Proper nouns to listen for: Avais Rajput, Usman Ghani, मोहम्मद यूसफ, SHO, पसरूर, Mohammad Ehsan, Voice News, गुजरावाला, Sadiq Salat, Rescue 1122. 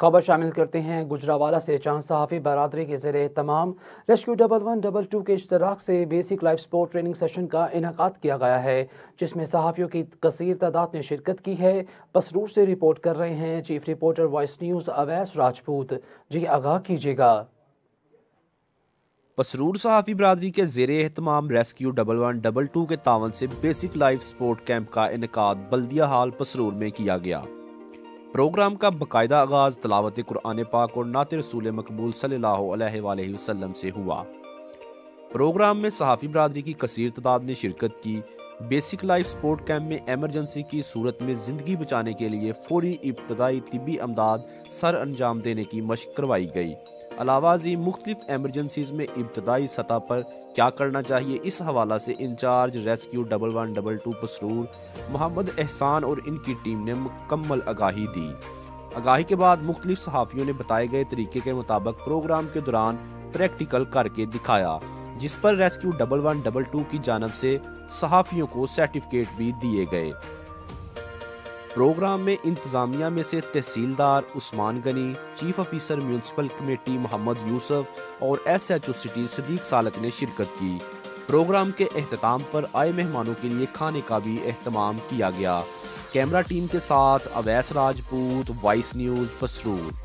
खबर शामिल करते हैं गुजरावाला से, जहाँ सहाफ़ी बरादरी के ज़रिए तमाम रेस्क्यू 1122 के इश्तराक से basic life support training session का इनकाद किया गया है, जिसमें सहाफ़ियों की कसीर तादाद ने शिरकत की है। पसरूर से रिपोर्ट कर रहे हैं chief reporter voice news Awais Rajput. जी आगाह कीजिएगा। पसरूर सहाफ़ी बरादरी के ज़ेरे एहतमाम रेस्क्यू 1122 के तावन से बेसिक लाइफ सपोर्ट कैंप का इनकाद बल्दिया हाल पसरूर में किया गया। प्रोग्राम का बाकायदा आगाज़ तलावत कुरान पाक और नात रसूल मकबूल सल्लल्लाहु अलैहि वसल्लम से हुआ। प्रोग्राम में सहाफ़ी बरादरी की कसीर तादाद ने शिरकत की। बेसिक लाइफ सपोर्ट कैंप में एमरजेंसी की सूरत में ज़िंदगी बचाने के लिए फौरी इब्तदाई तिब्बी अमदाद सर अंजाम देने की मशक करवाई गई। अलावाजी मुख्तलिफ एमरजेंसीज में इब्तदाई सतह पर क्या करना चाहिए, इस हवाला से इंचार्ज रेस्क्यू 1122 पसरूर मोहम्मद एहसान और इनकी टीम ने मुकम्मल आगाही दी। आगाही के बाद मुख्तलिफ सहाफ़ियों ने बताए गए तरीके के मुताबिक प्रोग्राम के दौरान प्रैक्टिकल करके दिखाया, जिस पर रेस्क्यू 1122 की जानब से सहाफ़ियों को सर्टिफिकेट भी दिए गए। प्रोग्राम में इंतज़ामिया में से तहसीलदार Usman Ghani, chief officer municipal committee मोहम्मद यूसफ और SHO सिटी सदीक सालत ने शिरकत की। प्रोग्राम के अख्ताम पर आए मेहमानों के लिए खाने का भी अहतमाम किया गया। कैमरा टीम के साथ अवैस राजपूत, वॉइस न्यूज़ पसरूर।